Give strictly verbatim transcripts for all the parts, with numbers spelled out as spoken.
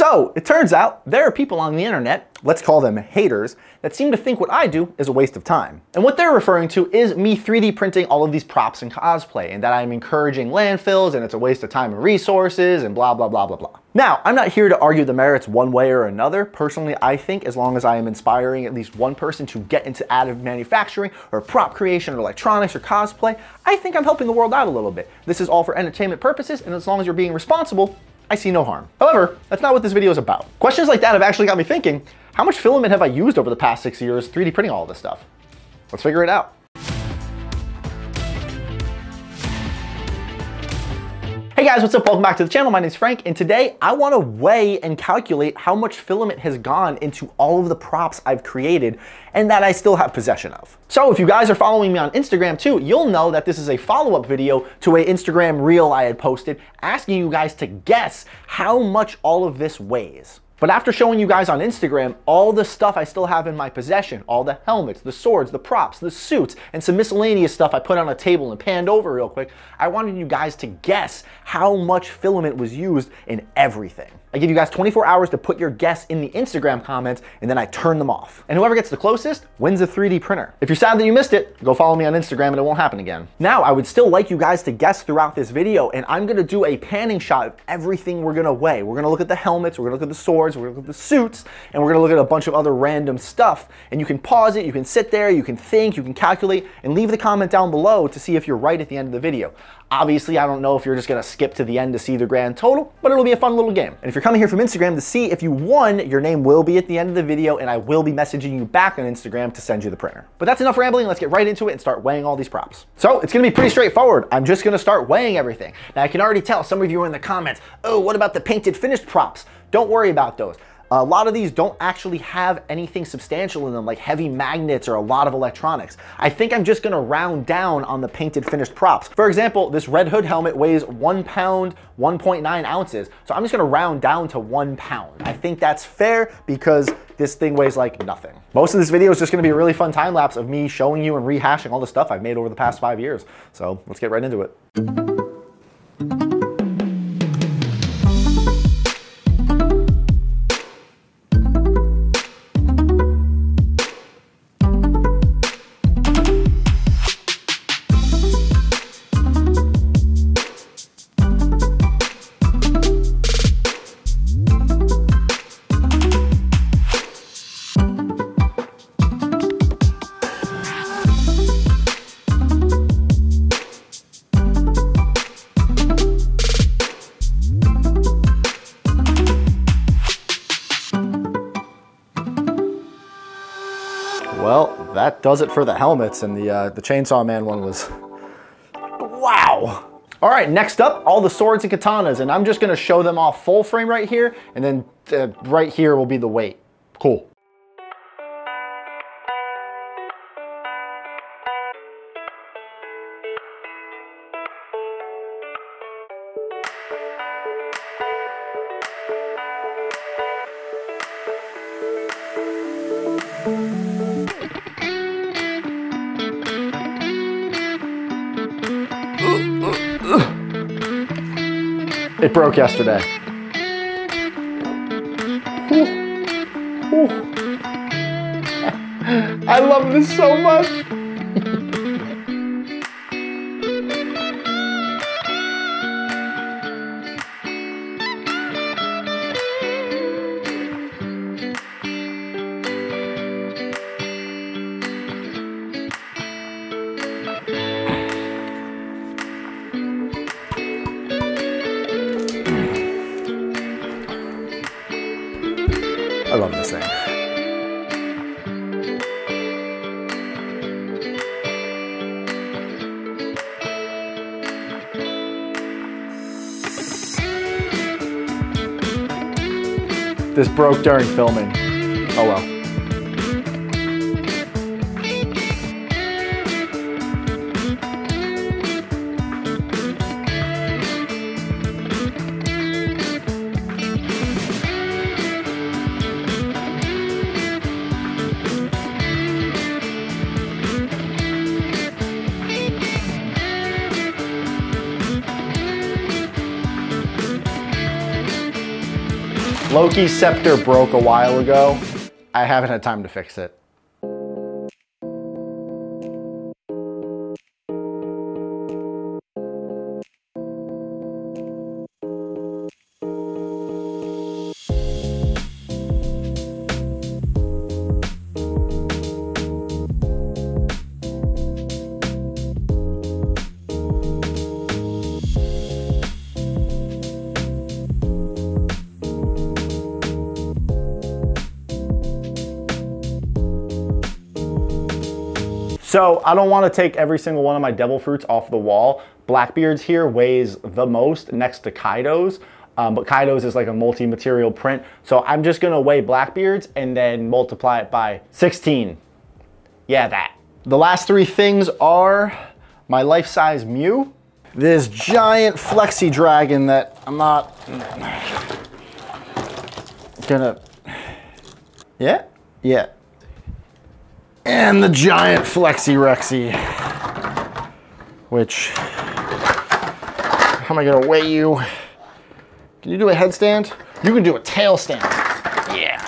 So it turns out there are people on the internet, let's call them haters, that seem to think what I do is a waste of time. And what they're referring to is me three D printing all of these props and cosplay, and that I'm encouraging landfills and it's a waste of time and resources and blah, blah, blah, blah, blah. Now, I'm not here to argue the merits one way or another. Personally, I think as long as I am inspiring at least one person to get into additive manufacturing or prop creation or electronics or cosplay, I think I'm helping the world out a little bit. This is all for entertainment purposes, and as long as you're being responsible, I see no harm. However, that's not what this video is about. Questions like that have actually got me thinking, how much filament have I used over the past six years three D printing all this stuff? Let's figure it out. Hey guys, what's up? Welcome back to the channel. My name is Frank, and today I want to weigh and calculate how much filament has gone into all of the props I've created and that I still have possession of. So if you guys are following me on Instagram too, you'll know that this is a follow-up video to an Instagram reel I had posted asking you guys to guess how much all of this weighs. But after showing you guys on Instagram all the stuff I still have in my possession, all the helmets, the swords, the props, the suits, and some miscellaneous stuff I put on a table and panned over real quick, I wanted you guys to guess how much filament was used in everything. I give you guys twenty-four hours to put your guess in the Instagram comments, and then I turn them off. And whoever gets the closest wins a three D printer. If you're sad that you missed it, go follow me on Instagram and it won't happen again. Now, I would still like you guys to guess throughout this video, and I'm gonna do a panning shot of everything we're gonna weigh. We're gonna look at the helmets, we're gonna look at the swords, we're gonna look at the suits, and we're gonna look at a bunch of other random stuff. And you can pause it, you can sit there, you can think, you can calculate, and leave the comment down below to see if you're right at the end of the video. Obviously, I don't know if you're just gonna skip to the end to see the grand total, but it'll be a fun little game. And if you're coming here from Instagram to see if you won, your name will be at the end of the video, and I will be messaging you back on Instagram to send you the printer. But that's enough rambling, let's get right into it and start weighing all these props. So it's gonna be pretty straightforward. I'm just gonna start weighing everything. Now I can already tell some of you are in the comments, oh, what about the painted finished props? Don't worry about those. A lot of these don't actually have anything substantial in them, like heavy magnets or a lot of electronics. I think I'm just gonna round down on the painted finished props. For example, this Red Hood helmet weighs one pound, one point nine ounces. So I'm just gonna round down to one pound. I think that's fair because this thing weighs like nothing. Most of this video is just gonna be a really fun time lapse of me showing you and rehashing all the stuff I've made over the past five years. So let's get right into it. Well, that does it for the helmets, and the uh, the Chainsaw Man one was, wow. All right, next up, all the swords and katanas, and I'm just gonna show them off full frame right here, and then uh, right here will be the weight. Cool. It broke yesterday. Ooh. Ooh. I love this so much. I love this thing. This broke during filming. Oh well. Loki's scepter broke a while ago. I haven't had time to fix it. So I don't want to take every single one of my devil fruits off the wall. Blackbeard's here weighs the most next to Kaido's, um, but Kaido's is like a multi-material print. So I'm just going to weigh Blackbeard's and then multiply it by sixteen. Yeah, that. The last three things are my life-size Mew, this giant flexi dragon that I'm not gonna, yeah, yeah. And the giant Flexi-Rexi, which, how am I gonna weigh you? Can you do a headstand? You can do a tail stand. Yeah.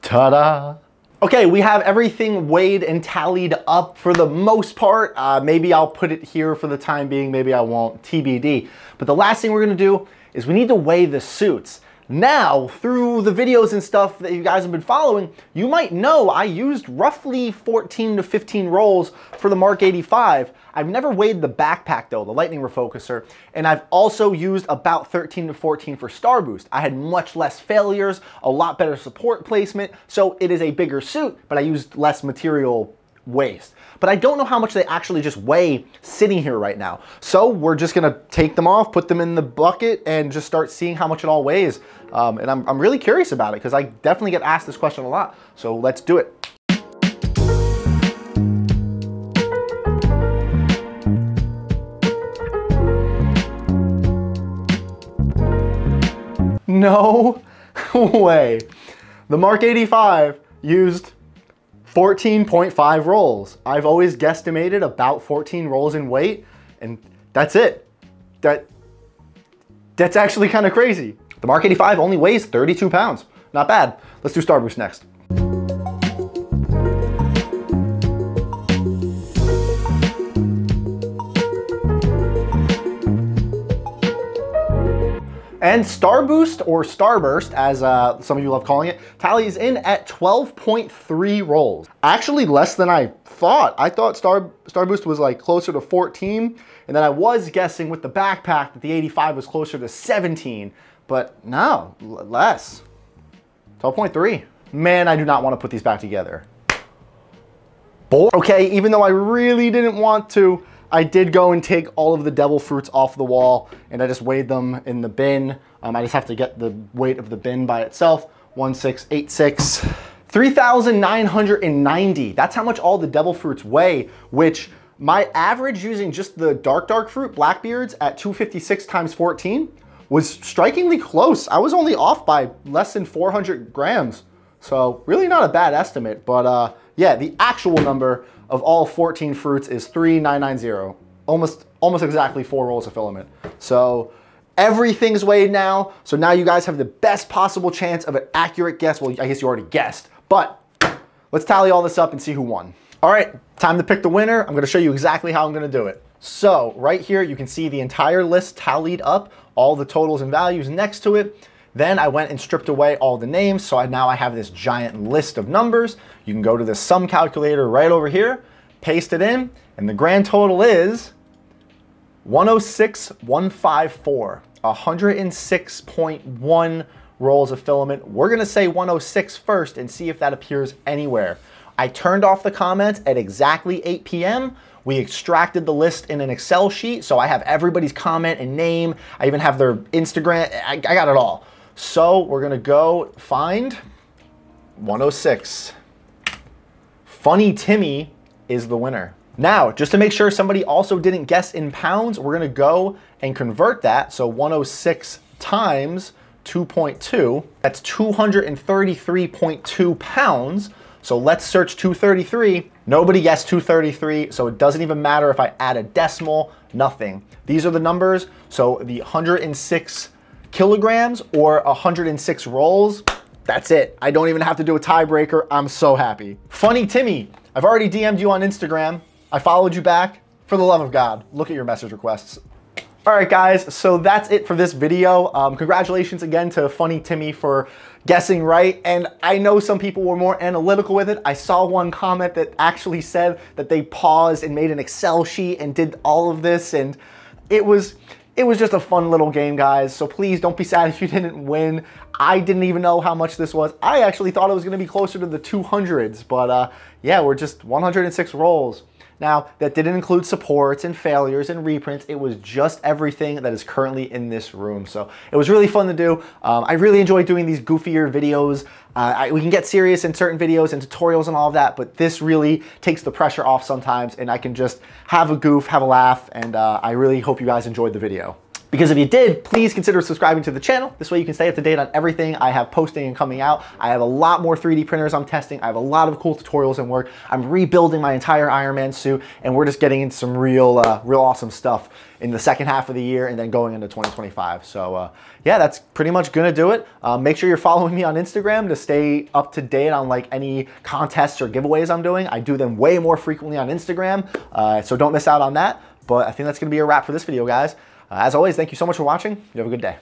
Ta-da. Okay, we have everything weighed and tallied up for the most part. Uh, maybe I'll put it here for the time being, maybe I won't, T B D. But the last thing we're gonna do is we need to weigh the suits. Now, through the videos and stuff that you guys have been following, you might know I used roughly fourteen to fifteen rolls for the Mark eighty-five. I've never weighed the backpack though, the Lightning Refocuser, and I've also used about thirteen to fourteen for Starboost. I had much less failures, a lot better support placement, so it is a bigger suit, but I used less material waste. But I don't know how much they actually just weigh sitting here right now. So we're just gonna take them off, put them in the bucket, and just start seeing how much it all weighs. Um, and I'm, I'm really curious about it because I definitely get asked this question a lot. So let's do it. No way. The Mark eighty-five used fourteen point five rolls. I've always guesstimated about fourteen rolls in weight, and that's it. That, that's actually kind of crazy. The Mark eighty-five only weighs thirty-two pounds. Not bad. Let's do Starburst next. And Starboost, or Starburst, as uh, some of you love calling it, tallies in at twelve point three rolls. Actually less than I thought. I thought Star, Starboost was like closer to fourteen, and then I was guessing with the backpack that the eighty-five was closer to seventeen, but no, less, twelve point three. Man, I do not want to put these back together. Boy. Okay, even though I really didn't want to, I did go and take all of the devil fruits off the wall and I just weighed them in the bin. Um, I just have to get the weight of the bin by itself. one six eight six. three thousand nine hundred ninety. That's how much all the devil fruits weigh, which my average using just the dark, dark fruit, Blackbeard's, at two fifty-six times fourteen was strikingly close. I was only off by less than four hundred grams. So really not a bad estimate, but uh, yeah, the actual number of all fourteen fruits is three thousand nine hundred ninety, almost, almost exactly four rolls of filament. So everything's weighed now. So now you guys have the best possible chance of an accurate guess. Well, I guess you already guessed, but let's tally all this up and see who won. All right, time to pick the winner. I'm gonna show you exactly how I'm gonna do it. So right here, you can see the entire list tallied up, all the totals and values next to it. Then I went and stripped away all the names, so I, now I have this giant list of numbers. You can go to the sum calculator right over here, paste it in, and the grand total is one oh six thousand one hundred fifty-four, one hundred six point one rolls of filament. We're gonna say one oh six first and see if that appears anywhere. I turned off the comments at exactly eight p m We extracted the list in an Excel sheet, so I have everybody's comment and name. I even have their Instagram, I, I got it all. So we're gonna go find one oh six. Funny Timmy is the winner. Now, just to make sure somebody also didn't guess in pounds, we're gonna go and convert that. So one oh six times two point two, that's two hundred thirty-three point two pounds. So let's search two thirty-three. Nobody guessed two thirty-three, so it doesn't even matter if I add a decimal, nothing. These are the numbers, so the one hundred six kilograms or one hundred six rolls, that's it. I don't even have to do a tiebreaker. I'm so happy. Funny Timmy, I've already D M'd you on Instagram. I followed you back. For the love of God, look at your message requests. All right, guys, so that's it for this video. Um, congratulations again to Funny Timmy for guessing right. And I know some people were more analytical with it. I saw one comment that actually said that they paused and made an Excel sheet and did all of this. And it was, it was just a fun little game, guys. So please don't be sad if you didn't win. I didn't even know how much this was. I actually thought it was gonna be closer to the two hundreds, but uh, yeah, we're just one hundred six rolls. Now, that didn't include supports and failures and reprints. It was just everything that is currently in this room. So it was really fun to do. Um, I really enjoy doing these goofier videos. Uh, I, we can get serious in certain videos and tutorials and all of that, but this really takes the pressure off sometimes, and I can just have a goof, have a laugh, and uh, I really hope you guys enjoyed the video. Because if you did, please consider subscribing to the channel. This way you can stay up to date on everything I have posting and coming out. I have a lot more three D printers I'm testing. I have a lot of cool tutorials and work. I'm rebuilding my entire Iron Man suit, and we're just getting into some real, uh, real awesome stuff in the second half of the year and then going into twenty twenty-five. So uh, yeah, that's pretty much gonna do it. Uh, make sure you're following me on Instagram to stay up to date on like any contests or giveaways I'm doing. I do them way more frequently on Instagram, uh, so don't miss out on that. But I think that's gonna be a wrap for this video, guys. As always, thank you so much for watching. You have a good day.